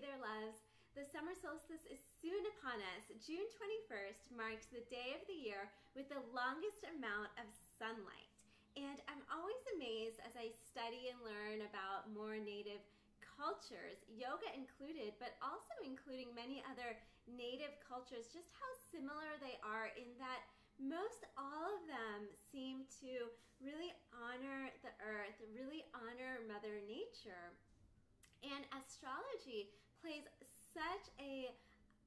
there, loves. The summer solstice is soon upon us. June 21st marks the day of the year with the longest amount of sunlight. And I'm always amazed as I study and learn about more native cultures, yoga included, but also including many other native cultures, just how similar they are in that most all of them seem to really honor the earth, really honor Mother Nature. And astrology plays such an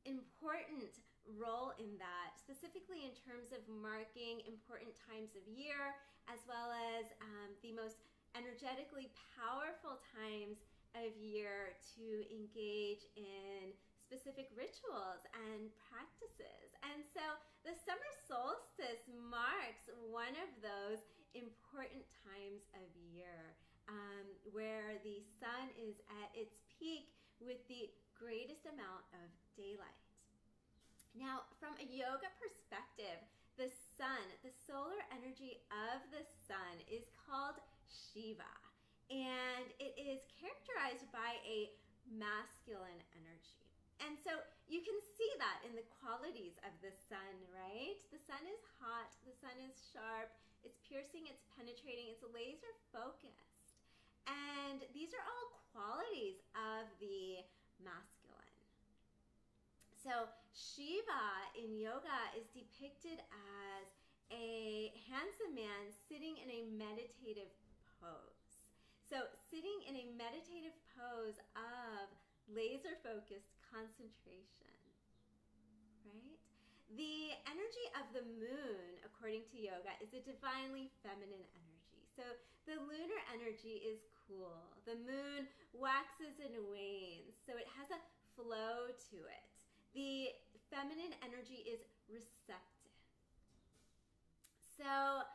important role in that, specifically in terms of marking important times of year, as well as the most energetically powerful times of year to engage in specific rituals and practices. And so the summer solstice marks one of those important times of year where the sun is at its peak with the greatest amount of daylight. Now, from a yoga perspective, the sun, the solar energy of the sun, is called Shiva. And it is characterized by a masculine energy. And so you can see that in the qualities of the sun, right? The sun is hot, the sun is sharp, it's piercing, it's penetrating, it's laser focused. And these are all qualities of the masculine. So Shiva in yoga is depicted as a handsome man sitting in a meditative pose. So sitting in a meditative pose of laser-focused concentration, right? The energy of the moon, according to yoga, is a divinely feminine energy. So the lunar energy is cool. The moon waxes and wanes, so it has a flow to it. The feminine energy is receptive. So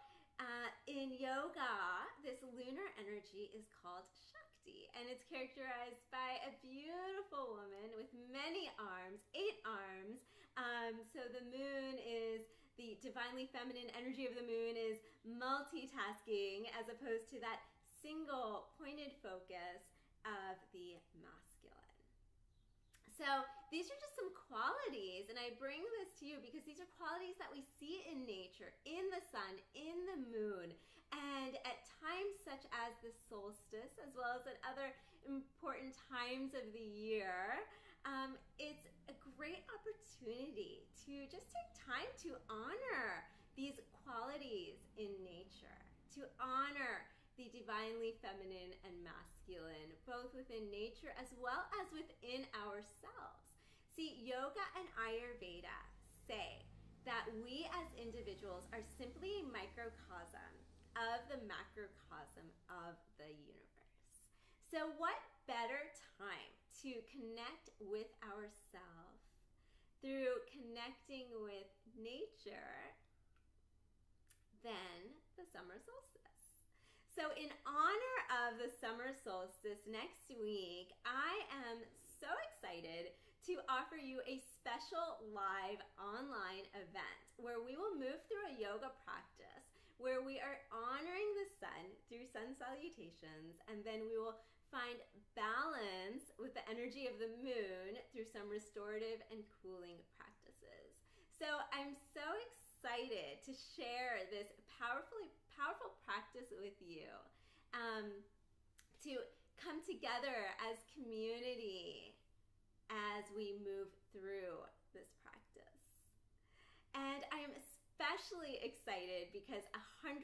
in yoga, this lunar energy is called Shakti, and it's characterized by a beautiful woman with many arms, 8 arms. So the moon is, the divinely feminine energy of the moon is multitasking as opposed to that single pointed focus of the masculine. So these are just some qualities, and I bring this to you because these are qualities that we see in nature, in the sun, in the moon, and at times such as the solstice, as well as at other important times of the year. It's a great opportunity to just take time to honor these qualities in nature, to honor the divinely feminine and masculine, both within nature as well as within ourselves. See, yoga and Ayurveda say that we as individuals are simply a microcosm of the macrocosm of the universe. So what better time to connect with ourselves through connecting with nature than the summer solstice? So in honor of the summer solstice next week, I am so excited to offer you a special live online event where we will move through a yoga practice where we are honoring the sun through sun salutations, and then we will find balance with the energy of the moon through some restorative and cooling practices. So I'm so excited to share this powerful practice with you, to come together as community as we move through this practice. And I am especially excited because 100%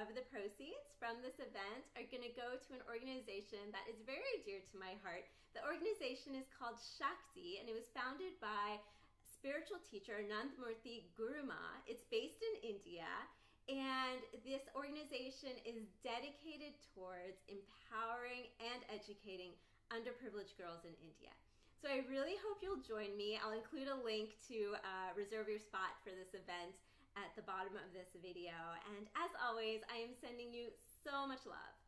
of the proceeds from this event are going to go to an organization that is very dear to my heart. The organization is called Shakti, and it was founded by spiritual teacher Anand Murthy Guruma. It's based in India, and this organization is dedicated towards empowering and educating underprivileged girls in India. So I really hope you'll join me. I'll include a link to reserve your spot for this event at the bottom of this video. And as always, I am sending you so much love.